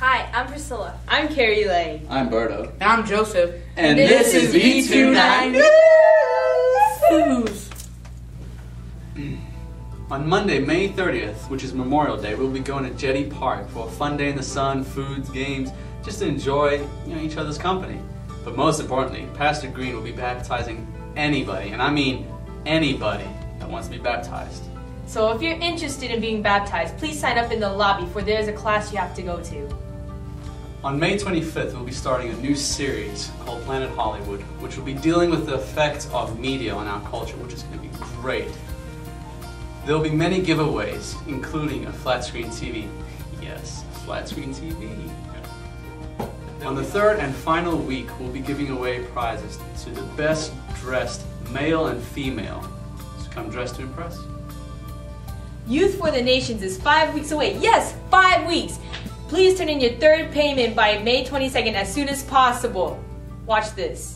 Hi, I'm Priscilla. I'm Carrie Lay. I'm Berto. And I'm Joseph. And this is V29 News! On Monday, May 30th, which is Memorial Day, we'll be going to Jetty Park for a fun day in the sun, foods, games, just to enjoy each other's company. But most importantly, Pastor Green will be baptizing anybody, and I mean anybody, that wants to be baptized. So if you're interested in being baptized, please sign up in the lobby, for there's a class you have to go to. On May 25th, we'll be starting a new series called Planet Hollywood, which will be dealing with the effects of media on our culture, which is going to be great. There will be many giveaways, including a flat-screen TV. Yes, flat-screen TV. On the third and final week, we'll be giving away prizes to the best dressed male and female. So come dressed to impress. Youth for the Nations is 5 weeks away. Yes, 5 weeks! Please turn in your third payment by May 22nd as soon as possible. Watch this.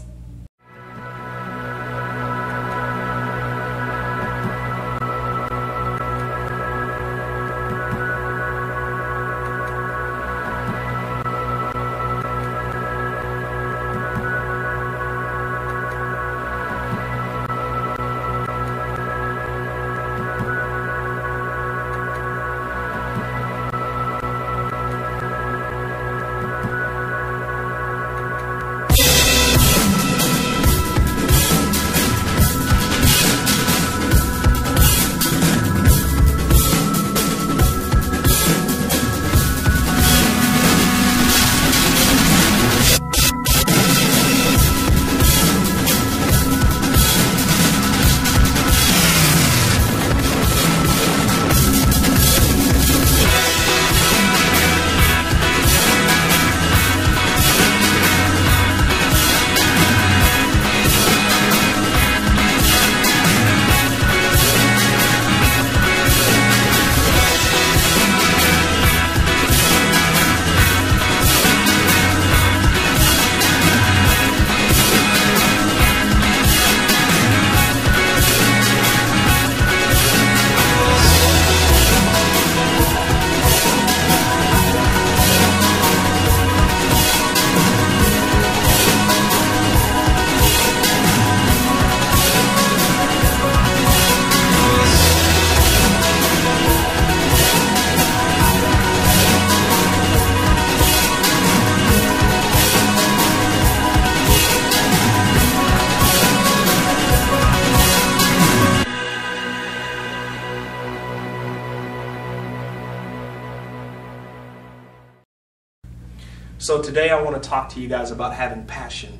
So today I want to talk to you guys about having passion.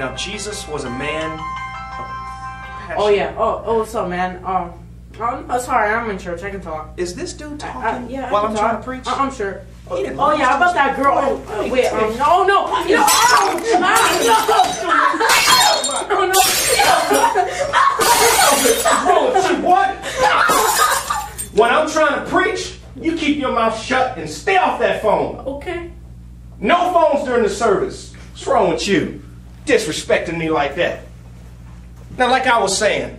Now Jesus was a man of passion. Oh yeah. Oh, what's up, man? I'm sorry, I'm in church. I can talk. Is this dude talking while I'm trying to preach? I'm sure. Oh yeah, about that girl. Wait. What? When I'm trying to preach, you keep your mouth shut and stay off that phone. Okay. No phones during the service. What's wrong with you? Disrespecting me like that. Now, like I was saying,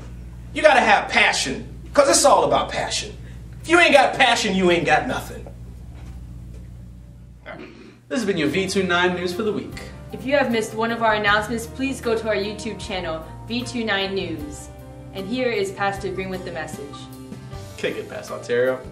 you gotta have passion, because it's all about passion. If you ain't got passion, you ain't got nothing. This has been your V29 News for the week. If you have missed one of our announcements, please go to our YouTube channel, V29 News. And here is Pastor Green with the message. Kick it, Pastor Onterio.